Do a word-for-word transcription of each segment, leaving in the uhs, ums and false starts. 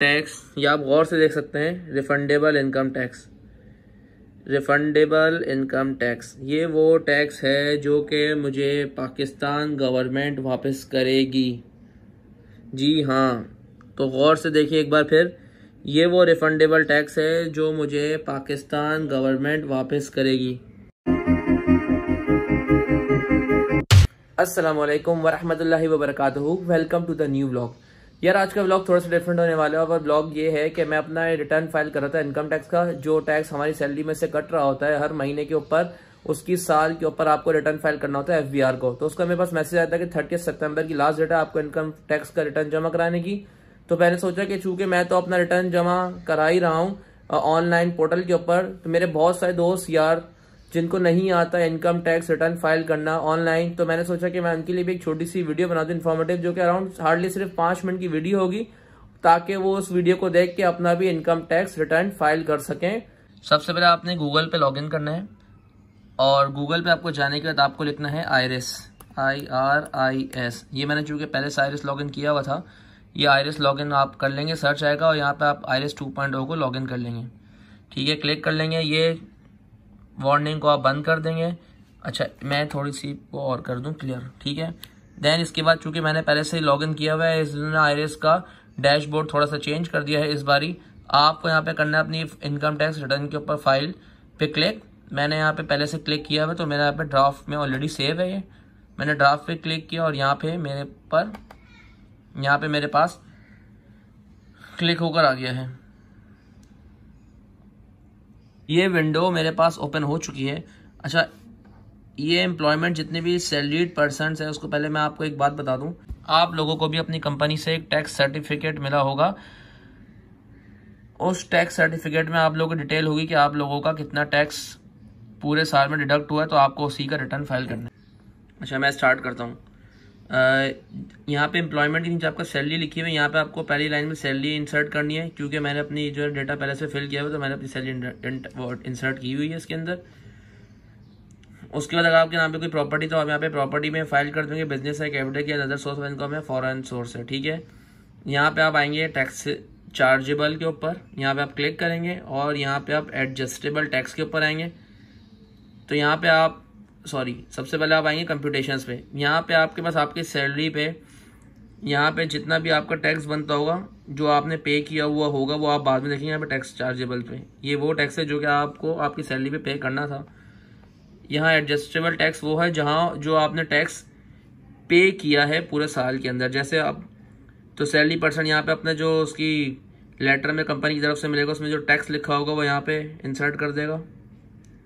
Tax, या आप गौर से देख सकते हैं refundable income tax, refundable income tax ये वो टैक्स है जो कि मुझे पाकिस्तान गवर्नमेंट वापस करेगी। जी हाँ, तो गौर से देखिए एक बार फिर, ये वो रिफंडेबल टैक्स है जो मुझे पाकिस्तान गवर्नमेंट वापस करेगी। अस्सलामुअलैकुम वरहमतुल्लाहि वबरकातुहू, welcome to the new vlog. यार आज का व्लॉग थोड़ा सा डिफरेंट होने वाला है और व्लॉग ये है कि मैं अपना रिटर्न फाइल कर रहा था इनकम टैक्स का, जो टैक्स हमारी सैलरी में से कट रहा होता है हर महीने के ऊपर, उसकी साल के ऊपर आपको रिटर्न फाइल करना होता है एफ बी आर को। तो उसका मेरे पास मैसेज आता है कि थर्टी सितंबर की लास्ट डेट है आपको इनकम टैक्स का रिटर्न जमा कराने की। तो मैंने सोचा कि चूंकि मैं तो अपना रिटर्न जमा करा ही रहा हूँ ऑनलाइन पोर्टल के ऊपर, तो मेरे बहुत सारे दोस्त यार जिनको नहीं आता इनकम टैक्स रिटर्न फाइल करना ऑनलाइन, तो मैंने सोचा कि मैं उनके लिए भी एक छोटी सी वीडियो बना दूं इन्फॉर्मेटिव, जो कि अराउंड हार्डली सिर्फ पाँच मिनट की वीडियो होगी, ताकि वो उस वीडियो को देख के अपना भी इनकम टैक्स रिटर्न फाइल कर सकें। सबसे पहले आपने गूगल पे लॉगिन करना है और गूगल पे आपको जाने के बाद आपको लिखना है IRIS, I R I S. ये मैंने चूँकि पहले से आइरिस लॉगिन किया हुआ था, ये आइरिस लॉगिन आप कर लेंगे, सर्च आएगा और यहाँ पर आप आइरिस टू पॉइंट ओ को लॉगिन कर लेंगे। ठीक है, क्लिक कर लेंगे, ये वार्निंग को आप बंद कर देंगे। अच्छा, मैं थोड़ी सी को और कर दूं क्लियर, ठीक है। देन इसके बाद चूंकि मैंने पहले से लॉगिन किया हुआ है, इसने आइरिस का डैशबोर्ड थोड़ा सा चेंज कर दिया है इस बारी। आपको यहाँ पे करना है अपनी इनकम टैक्स रिटर्न के ऊपर फाइल पे क्लिक। मैंने यहाँ पे पहले से क्लिक किया हुआ, तो मेरा यहाँ पे ड्राफ्ट में ऑलरेडी सेव है ये। मैंने ड्राफ्ट पे क्लिक किया और यहाँ पे मेरे पर यहाँ पे मेरे पास क्लिक होकर आ गया है। ये विंडो मेरे पास ओपन हो चुकी है। अच्छा, ये एम्प्लॉयमेंट जितने भी सैलरीड पर्सन्स हैं, उसको पहले मैं आपको एक बात बता दूं, आप लोगों को भी अपनी कंपनी से एक टैक्स सर्टिफिकेट मिला होगा। उस टैक्स सर्टिफिकेट में आप लोगों की डिटेल होगी कि आप लोगों का कितना टैक्स पूरे साल में डिडक्ट हुआ है, तो आपको उसी का रिटर्न फाइल करना है। अच्छा, मैं स्टार्ट करता हूँ। यहाँ पे एम्प्लॉयमेंट के नीचे आपका सैलरी लिखी हुई है, यहाँ पे आपको पहली लाइन में सैलरी इंसर्ट करनी है। क्योंकि मैंने अपनी जो डेटा पहले से फिल किया हुआ, तो मैंने अपनी सैलरी इंसर्ट की हुई है इसके अंदर। उसके बाद अगर आपके नाम पे कोई प्रॉपर्टी, तो आप यहाँ पे प्रॉपर्टी में फाइल कर देंगे। बिजनेस है, कैपिटल या अदर सोर्स ऑफ इनकम है, फॉरेन सोर्स है, ठीक है। यहाँ पे आप आएंगे टैक्स चार्जेबल के ऊपर, यहाँ पे आप क्लिक करेंगे और यहाँ पे आप एडजस्टेबल टैक्स के ऊपर आएंगे। तो यहाँ पे आप सॉरी सबसे पहले आप आएंगे कंप्यूटेशंस पे। यहाँ पे आपके पास आपकी सैलरी पे यहाँ पे जितना भी आपका टैक्स बनता होगा, जो आपने पे किया हुआ होगा, वो आप बाद में देखेंगे। यहाँ पे टैक्स चार्जेबल पे ये वो टैक्स है जो कि आपको आपकी सैलरी पे पे करना था। यहाँ एडजस्टेबल टैक्स वो है जहाँ जो आपने टैक्स पे किया है पूरे साल के अंदर। जैसे आप तो सैलरी पर्सन यहाँ पर अपने जो उसकी लेटर में कंपनी की तरफ से मिलेगा, उसमें जो टैक्स लिखा होगा वो यहाँ पर इंसर्ट कर देगा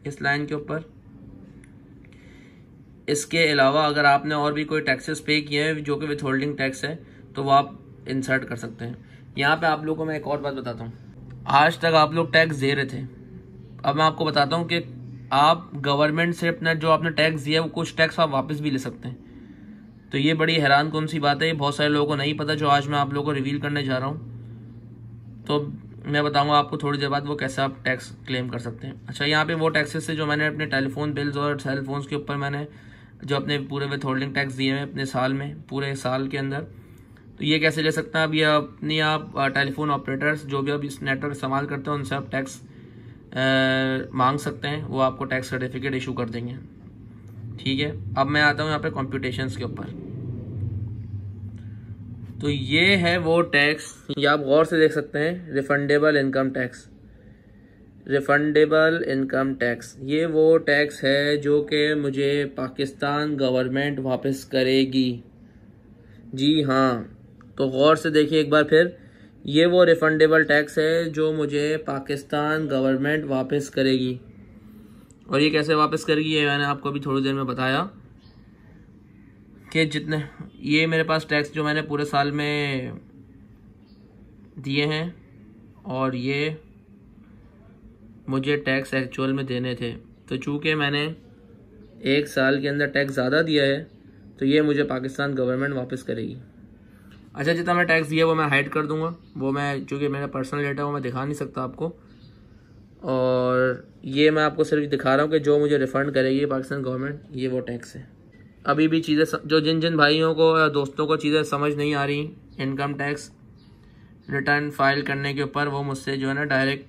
इस लाइन के ऊपर। इसके अलावा अगर आपने और भी कोई टैक्सेस पे किए हैं जो कि विथ होल्डिंग टैक्स है, तो वो आप इंसर्ट कर सकते हैं। यहाँ पे आप लोगों को मैं एक और बात बताता हूँ, आज तक आप लोग टैक्स दे रहे थे, अब मैं आपको बताता हूँ कि आप गवर्नमेंट से अपना जो आपने टैक्स दिया है, वो कुछ टैक्स आप वापस भी ले सकते हैं। तो ये बड़ी हैरान कौन सी बात है, ये बहुत सारे लोगों को नहीं पता, जो आज मैं आप लोगों को रिवील करने जा रहा हूँ। तो मैं बताऊँगा आपको थोड़ी देर बाद वो कैसे आप टैक्स क्लेम कर सकते हैं। अच्छा, यहाँ पे वो टैक्सेस से जो मैंने अपने टेलीफोन बिल्स और सेल फोन्स के ऊपर मैंने जो अपने पूरे विथ होल्डिंग टैक्स दिए हैं अपने साल में, पूरे साल के अंदर, तो ये कैसे ले सकते हैं। अब ये अपनी आप टेलीफोन ऑपरेटर्स जो भी अब इस नेटवर्क इस्तेमाल करते हैं, उनसे आप टैक्स मांग सकते हैं, वो आपको टैक्स सर्टिफिकेट इशू कर देंगे, ठीक है। अब मैं आता हूँ यहाँ पे कॉम्प्यूटेशंस के ऊपर। तो ये है वो टैक्स, ये आप गौर से देख सकते हैं refundable income tax, refundable income tax ये वो टैक्स है जो कि मुझे पाकिस्तान गवर्नमेंट वापस करेगी। जी हाँ, तो गौर से देखिए एक बार फिर, ये वो रिफंडेबल टैक्स है जो मुझे पाकिस्तान गवर्नमेंट वापस करेगी। और ये कैसे वापस करेगी, ये मैंने आपको अभी थोड़ी देर में बताया कि जितने ये मेरे पास टैक्स जो मैंने पूरे साल में दिए हैं, और ये मुझे टैक्स एक्चुअल में देने थे, तो चूँकि मैंने एक साल के अंदर टैक्स ज़्यादा दिया है, तो ये मुझे पाकिस्तान गवर्नमेंट वापस करेगी। अच्छा, जितना मैं टैक्स दिया वो मैं हाइड कर दूंगा, वो मैं चूँकि मेरा पर्सनल डेटा है वो मैं दिखा नहीं सकता आपको, और ये मैं आपको सिर्फ दिखा रहा हूँ कि जो मुझे रिफ़ंड करेगी पाकिस्तान गवर्नमेंट, ये वो टैक्स है। अभी भी चीज़ें जो जिन जिन भाइयों को या दोस्तों को चीज़ें समझ नहीं आ रही, इनकम टैक्स रिटर्न फाइल करने के ऊपर वो मुझसे जो है ना डायरेक्ट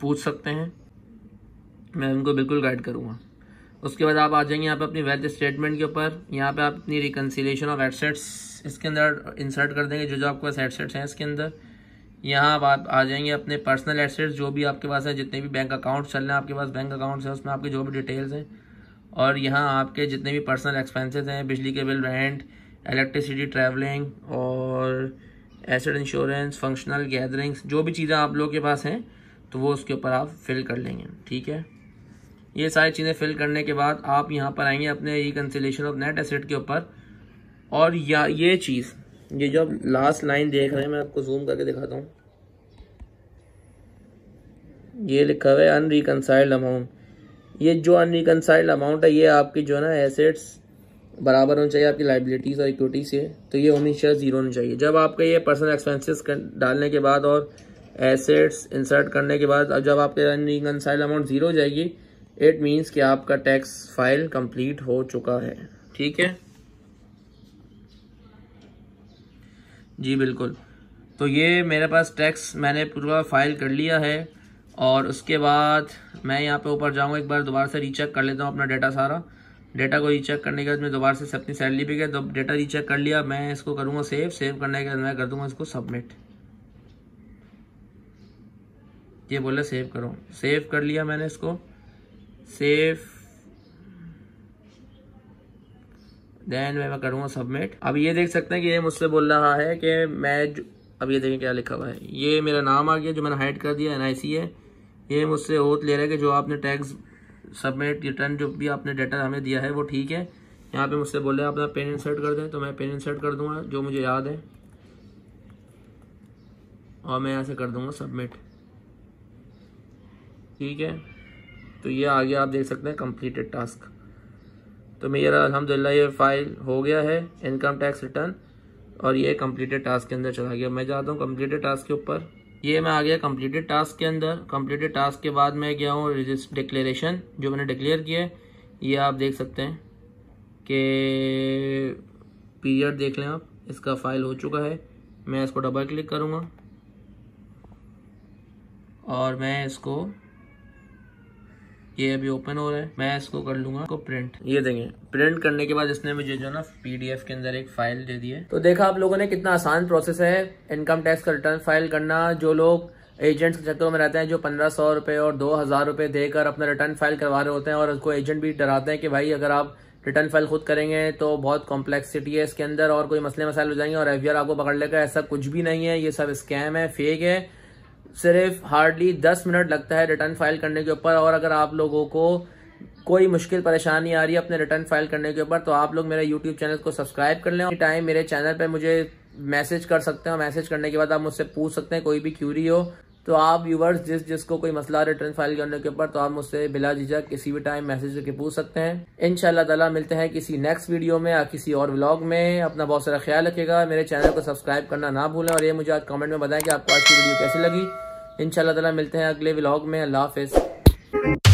पूछ सकते हैं, मैं उनको बिल्कुल गाइड करूँगा। उसके बाद आप आ जाएंगे यहाँ पे अपनी वेल्थ स्टेटमेंट के ऊपर। यहाँ पे आप अपनी रिकन्सिलिएशन ऑफ एसेट्स इसके अंदर इंसर्ट कर देंगे, जो जो आपके पास एसेट्स हैं इसके अंदर। यहाँ आप, आप आ जाएंगे अपने पर्सनल एसेट्स, जो भी आपके पास है, जितने भी बैंक अकाउंट्स चल रहे हैं आपके पास, बैंक अकाउंट्स हैं उसमें आपके जो भी डिटेल्स हैं। और यहाँ आपके जितने भी पर्सनल एक्सपेंसेस हैं, बिजली के बिल, रेंट, इलेक्ट्रिसिटी, ट्रैवलिंग और एसेट इंश्योरेंस, फंक्शनल गैदरिंग्स, जो भी चीज़ें आप लोगों के पास हैं तो वो उसके ऊपर आप फिल कर लेंगे। ठीक है, ये सारी चीज़ें फिल करने के बाद आप यहाँ पर आएंगे अपने रिकन्सिलिएशन ऑफ नेट एसेट के ऊपर। और या ये चीज़, ये जो आप लास्ट लाइन देख रहे हैं, मैं आपको जूम करके दिखाता हूँ, ये लिखा हुआ है अनरिकनसाइल्ड अमाउंट। ये जो अनरिकनसाइल्ड अमाउंट है, ये आपकी जो है ना एसेट्स बराबर होनी चाहिए आपकी लाइबिलिटीज़ और इक्विटी से, तो ये होनी चाहिए जीरो होनी चाहिए। जब आपका ये पर्सनल एक्सपेंसेस डालने के बाद और एसेट्स इंसर्ट करने के बाद, अब जब आपके अनरिकनसाइल्ड अमाउंट जीरो हो जाएगी, इट मीन्स कि आपका टैक्स फाइल कंप्लीट हो चुका है। ठीक है जी, बिल्कुल। तो ये मेरे पास टैक्स मैंने पूरा फाइल कर लिया है। और उसके बाद मैं यहाँ पे ऊपर जाऊँगा, एक बार दोबारा से रीचेक कर लेता हूँ अपना डेटा। सारा डेटा को रीचेक करने के बाद मैं दोबारा से अपनी सैलरी पे गया, तो डेटा रीचेक कर लिया। मैं इसको करूँगा सेव, सेव करने के बाद मैं कर दूँगा इसको सबमिट। ये बोला सेव करो, सेव कर लिया मैंने इसको, सेव देन मैं करूँगा सबमिट। अब ये देख सकते हैं कि ये मुझसे बोल रहा है कि मैं जो, अब ये देखें क्या लिखा हुआ है, ये मेरा नाम आ गया जो मैंने हाइड कर दिया, एन आई सी है। ये मुझसे ओथ ले रहा है कि जो आपने टैक्स सबमिट रिटर्न जो भी आपने डाटा हमें दिया है वो ठीक है। यहाँ पे मुझसे बोल रहे हैं अपना पेन इंसर्ट कर दें, तो मैं पेन इंसर्ट कर दूँगा जो मुझे याद है, और मैं यहाँ से कर दूँगा सबमिट। ठीक है, तो ये आ गया, आप देख सकते हैं कंप्लीटेड टास्क। तो मेरा अल्हम्दुलिल्लाह ये फाइल हो गया है इनकम टैक्स रिटर्न, और ये कंप्लीटेड टास्क के अंदर चला गया। मैं जाता हूँ कंप्लीटेड टास्क के ऊपर, ये मैं आ गया कंप्लीटेड टास्क के अंदर। कंप्लीटेड टास्क के बाद मैं गया हूँ रजिस्टर डिक्लेरेशन, जो मैंने डिक्लेयर किया है। ये आप देख सकते हैं कि पीरियड देख लें आप, इसका फाइल हो चुका है। मैं इसको डबल क्लिक करूँगा और मैं इसको, ये अभी ओपन हो रहा है, मैं इसको कर लूँगा, इसको प्रिंट ये देंगे। प्रिंट करने के बाद इसने मुझे जो है ना पीडीएफ के अंदर एक फाइल दे दी है। तो देखा आप लोगों ने कितना आसान प्रोसेस है इनकम टैक्स का रिटर्न फाइल करना। जो लोग एजेंट्स के चक्करों में रहते हैं, जो पंद्रह सौ रुपये और दो हज़ार रुपये देकर अपना रिटर्न फाइल करवा रहे होते हैं, और उसको एजेंट भी डराते हैं कि भाई अगर आप रिटर्न फाइल खुद करेंगे तो बहुत कॉम्प्लेक्सिटी है इसके अंदर और कोई मसले मसाइल हो जाएंगे और एफ बी आर आपको पकड़ लेगा। ऐसा कुछ भी नहीं है, ये सब स्कैम है, फेक है। सिर्फ हार्डली दस मिनट लगता है रिटर्न फाइल करने के ऊपर। और अगर आप लोगों को कोई मुश्किल परेशानी आ रही है अपने रिटर्न फाइल करने के ऊपर, तो आप लोग मेरे यूट्यूब चैनल को सब्सक्राइब कर लें। एनी टाइम मेरे चैनल पे मुझे मैसेज कर सकते हैं, और मैसेज करने के बाद आप मुझसे पूछ सकते हैं कोई भी क्यूरी हो। तो आप व्यूवर्स जिस जिसको कोई मसला रिटर्न फाइल करने के ऊपर, तो आप मुझसे बिला झिझक किसी भी टाइम मैसेज करके पूछ सकते हैं। इंशाल्लाह ताला मिलते हैं किसी नेक्स्ट वीडियो में या किसी और व्लॉग में। अपना बहुत सारा ख्याल रखिएगा, मेरे चैनल को सब्सक्राइब करना ना भूलें, और ये मुझे आज कमेंट में बताएं कि आपको आज की वीडियो कैसी लगी। इंशाल्लाह ताला मिलते हैं अगले व्लॉग में। अल्लाह हाफिज़।